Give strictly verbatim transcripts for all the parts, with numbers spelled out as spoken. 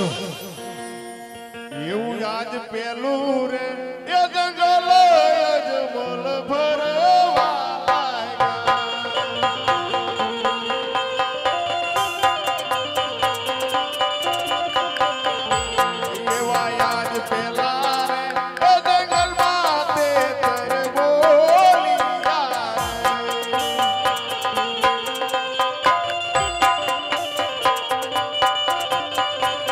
છો એવું આજ પેલું રે એ જંગલ આજ બોલ ભરવા कल कल वेदी गंगा रे यमना करे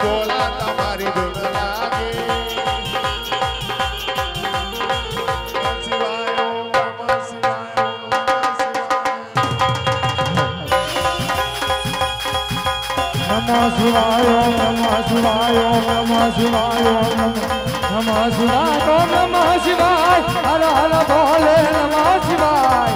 Go. नमः शिवाय ओम नमः शिवाय ओम नमः शिवाय ओम नमः शिवाय ओम नमः शिवाय हर हर भोले नमः शिवाय।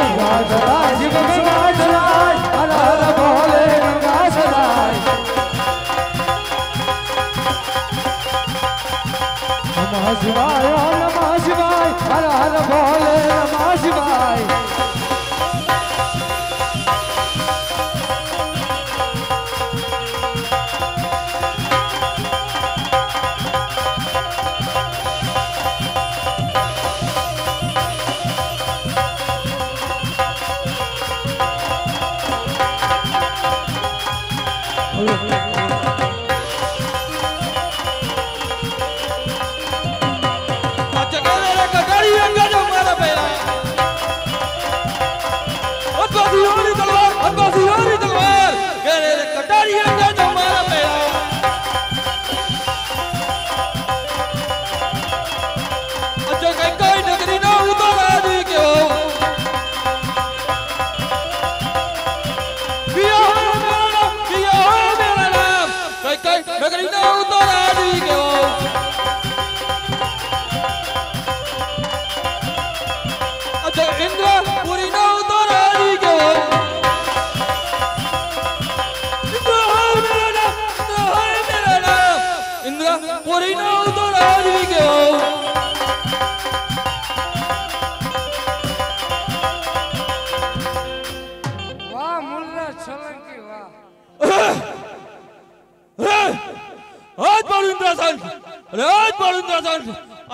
गंगा जलाय शिव गंगा जलाय हर हर भोले गंगा जलाय। नमः शिवाय ओम नमः शिवाय हर हर भोले नमः शिवाय।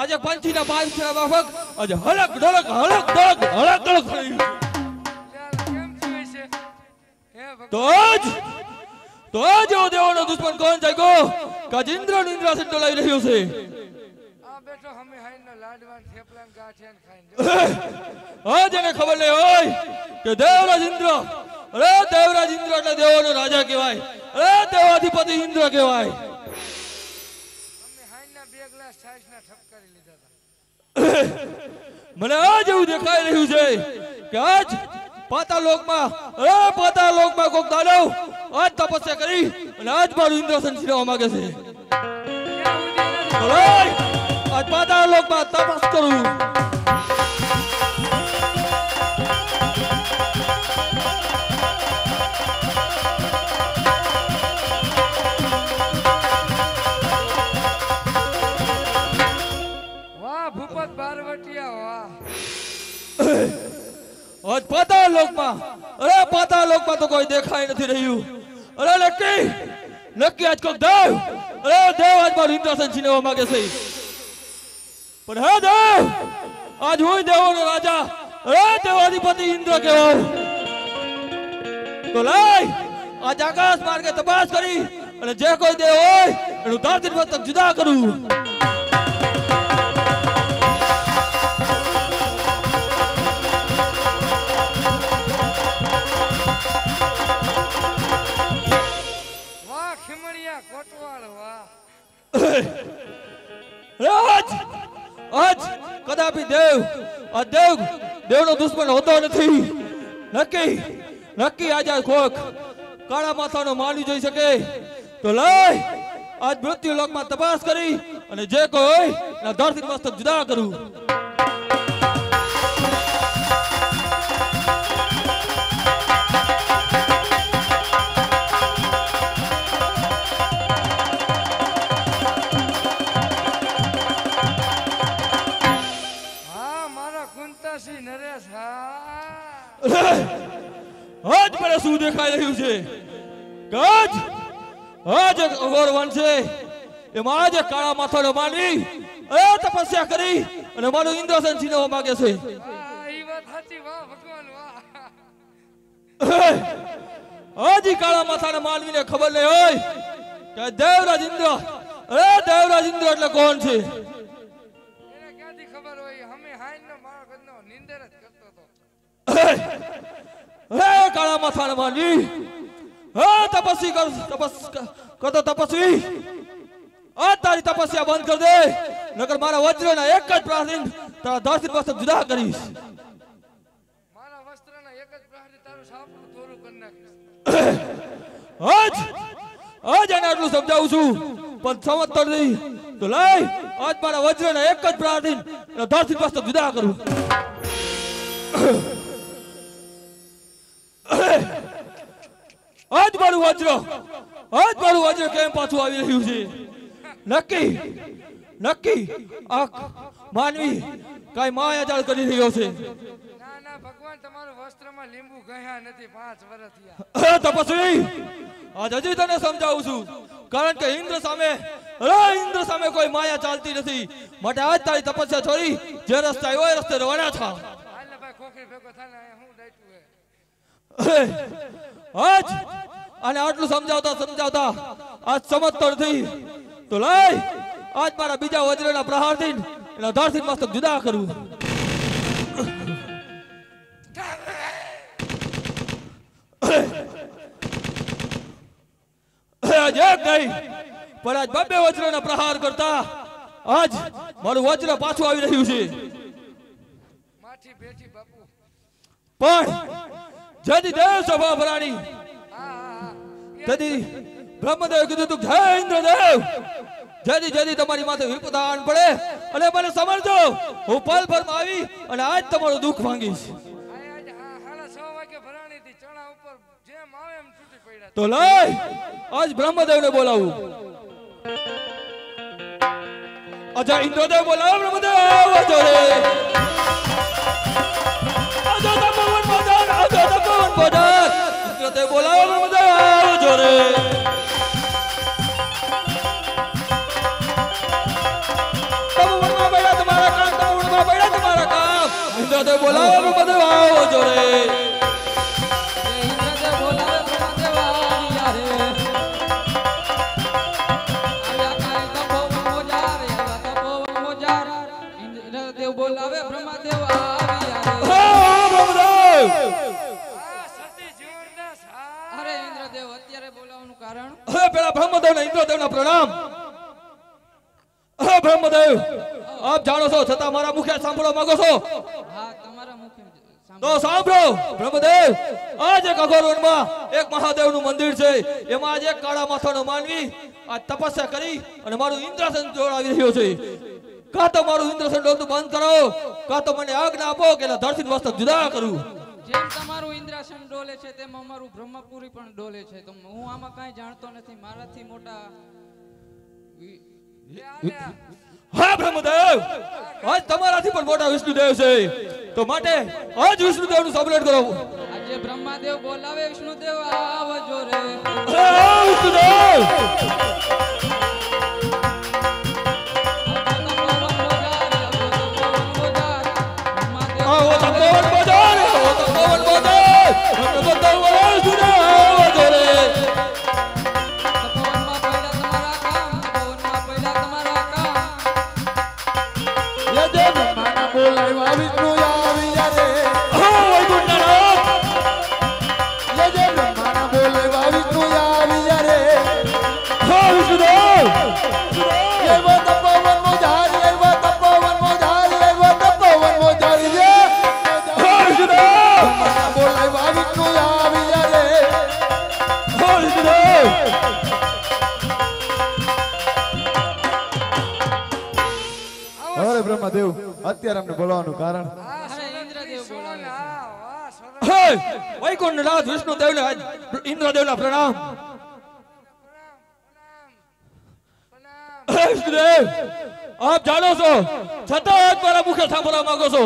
આજે પંચી ના બાદ છે બાફક આજે હળક ઢળક હળક ઢળક હળક ઢળક થઈ કેમ જીવે છે હે ભગવાન તોજ તોજ ઓ દેવનો દુશ્મન કોણ જાગો ગજેન્દ્ર નિંદ્રા સટ લઈ રહ્યો છે આ બેઠો અમે હાઈનો લાડવાન થેપલાન ગાઠિયાન ખાઈને હો જેને ખબર નઈ હોય કે દેવરાજ ઇન્દ્ર અરે દેવરાજ ઇન્દ્ર એટલે દેવોનો રાજા કહેવાય અરે દેવાધિપતિ ઇન્દ્ર કહેવાય અમે હાઈના બે ગ્લાસ છાશના ઠપકારી લીધા હતા મને આજ એવું દેખાઈ રહ્યું છે કે આજ પાતાળલોકમાં અરે પાતાળલોકમાં કોક દાનવ આજ તપસ્યા કરી અને આજ મારું ઇન્દ્રસન છીનવા માંગે છે બોલાય આજ પાતાળલોકમાં તપસ્યા કરું आज पातालोक में अरे पातालोक में तो कोई देखाई नहीं रह्यु अरे लक्की लक्की आज को देव अरे देव आज मारू इंद्रसेन छीनवा मांगे छे पण हे देव आज हुई देवोनो राजा अरे देवाधिपति इंद्र कहेवाय तो लाई आज आकाश मार्गे तपास करी अने जे कोई देव होय एनु धरती पर तक जुदा करू રાજ આજ કદાપી દેવ આ દેવ દેવનો દુશ્મન હોતો નથી નક્કી નક્કી આજ આ કોક કાળા માથાનો માની જોઈ શકે તો લઈ આજ મૃત્યુ લોકમાં તપાસ કરી અને જે કોઈ ના ધરતી મસ્તક જુદા કરું આજ મને શું દેખાઈ રહ્યું છે ગજ આજ અગોર વન છે એમાં આજે કાળા માથાનો માની એ તપસ્યા કરી અને મારો ઇન્દ્રસેન છીનવા માંગે છે આ ઈ વાત સાચી વાહ ભગવાન વાહ આજ કાળા માથાના માનવીને ખબર નઈ હોય કે દેવરાજ ઇન્દ્ર અરે દેવરાજ ઇન્દ્ર એટલે કોણ છે એને ક્યાંથી ખબર હોય અમે હાઈનો મારો ગદનો નિંદર જ કરતો તો હે કાળા માથાના માનવી હે તપસ્વી કર તપસ કતો તપસ્વી આ તારી તપસ્યા બંધ કર દે નકર મારા વજ્રના એક જ પ્રાર્થના તારા ધરતી પર જુદા કરીશ મારા વસ્ત્રના આજ આજ આને આટલું સમજાવું છું પણ સમજતો નથી તો લઈ આજ મારા વજ્રને એક જ પ્રાર્થીન અને ધરતી પાસે વિદા કરું આજ મારું વજ્ર આજ મારું વજ્ર કેમ પાછું આવી રહ્યું છે નક્કી નક્કી આ માનવી કાઈ માયાજાળ કરી રહ્યો છે ના ના ભગવાન તમારું વસ્ત્રમાં લીંબુ ગયા નથી પાંચ વર્ષ થયા તપસ્વી આજ હજી તને સમજાવું છું કારણ કે ઇન્દ્ર સામે અરે ઇન્દ્ર સામે કોઈ માયા ચાલતી નથી માટે આજ તારી તપસ્યા છોડી જે રસ્તે આવ્યો એ રસ્તે રવાના થા હાલે ભાઈ ખોખરી ભેગો થાને હું ડાઈટું હે આજ અને આટલું સમજાવતા સમજાવતા આજ સમજતો નથી તો લઈ આજ મારા બીજા વજ્રના પ્રહારથી એના ધરતી મસ્તક જુદા કરું આજ એક નહીં પણ આજ બબે વજ્રના પ્રહાર કરતા આજ મારું વજ્ર પાછું આવી રહ્યું છે માઠી બેઠી બાપુ પણ જદી દેવ સભા ભરાણી જદી બ્રહ્મદેવ કીધું તું જય ઇન્દ્રદેવ જદી જદી તમારી માથે વિપદાન પડે અને મને સમજો હું પલ ભરમાં આવી અને આજ તમારું દુખ માંગીશ આજ સાડા છ વાગે ભરાણી થી ચણા ઉપર જેમ આવે એમ છૂટી પડ્યા તો લઈ આજ બ્રહ્મદેવને બોલાવું અજા ઇન્દ્રદેવ બોલાવ બ્રહ્મદેવ આજો રે આજો તમવન બોદર આજો તમવન બોદર ઇન્દ્રદેવ બોલાવ બ્રહ્મદેવ આજો રે दे बोला ब्रह्मदेव आओ जोरे इंद्र दे बोला ब्रह्मदेव आ रे आया काय तपो मोजार आया तपो मोजार इंद्र देव बोलावे ब्रह्मदेव आविया रे ओ ब्रह्मदेव आ सती जीवनदास अरे इंद्र देव અત્યારે બોલાવવાનું કારણ અરે પેલા બ્રહ્મદેવને ઇન્દ્ર દેવના પ્રણામ અરે બ્રહ્મદેવ આપ જાણો છો છતાં મારા મુખે સાંભળો માંગો છો હા તમારા મુખે સાંભળો તો સાંભળો બ્રહ્મદેવ આજે કગોરવનમાં એક મહાદેવનું મંદિર છે એમાં આજે એક કાળા માથાનો માનવી આ તપસ્યા કરી અને મારું ઇન્દ્રસન જોડાવી રહ્યો છે કા તો મારું ઇન્દ્રસન ડોલતું બંધ કરો કા તો મને આજ્ઞા આપો કે ધરતીન વસ્તુ જુદા કરું જેમ તમારું ઇન્દ્રસન ડોલે છે તેમ અમારું બ્રહ્મપુરી પણ ડોલે છે તો હું આમાં કાઈ જાણતો નથી મારાથી મોટા હા બ્રહ્મદેવ આજ તમારાથી પણ મોટા વિષ્ણુદેવ છે તો માટે આજ વિષ્ણુદેવનું સંબોધન કરો આજે બ્રહ્માદેવ બોલાવે વિષ્ણુદેવ આવજો રે હે વિષ્ણુદેવ આવો તો પવન બોજાર આવો તો પવન બોજાર ભગવંત વિષ્ણુદેવ આવજો રે દેવ અત્યારે અમને બોલાવવાનું કારણ અરે ઇન્દ્રદેવ બોલાવે હે વૈકુંઠનાથ વિષ્ણુદેવને ઇન્દ્રદેવના પ્રણામ પ્રણામ પ્રણામ વિષ્ણુદેવ આપ જાણો છો છતાં આજ મારા મુખે સાંભળવા માંગો છો